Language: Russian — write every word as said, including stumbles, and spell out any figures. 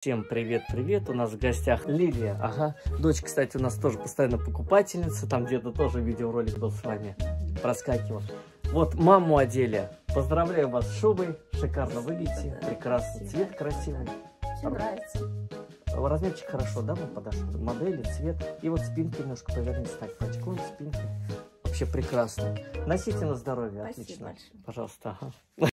Всем привет-привет, у нас в гостях Лилия, ага, дочь, кстати, у нас тоже постоянно покупательница, там где-то тоже видеоролик был с вами, проскакивал. Вот маму одели, поздравляю вас с шубой, шикарно выглядите, прекрасный цвет, красивый. Мне нравится. Размерчик хорошо, да, вам подошел, модели, цвет, и вот спинки немножко повернись, так, пачком спинки, вообще прекрасно. Носите на здоровье, спасибо, отлично, большое. Пожалуйста, ага.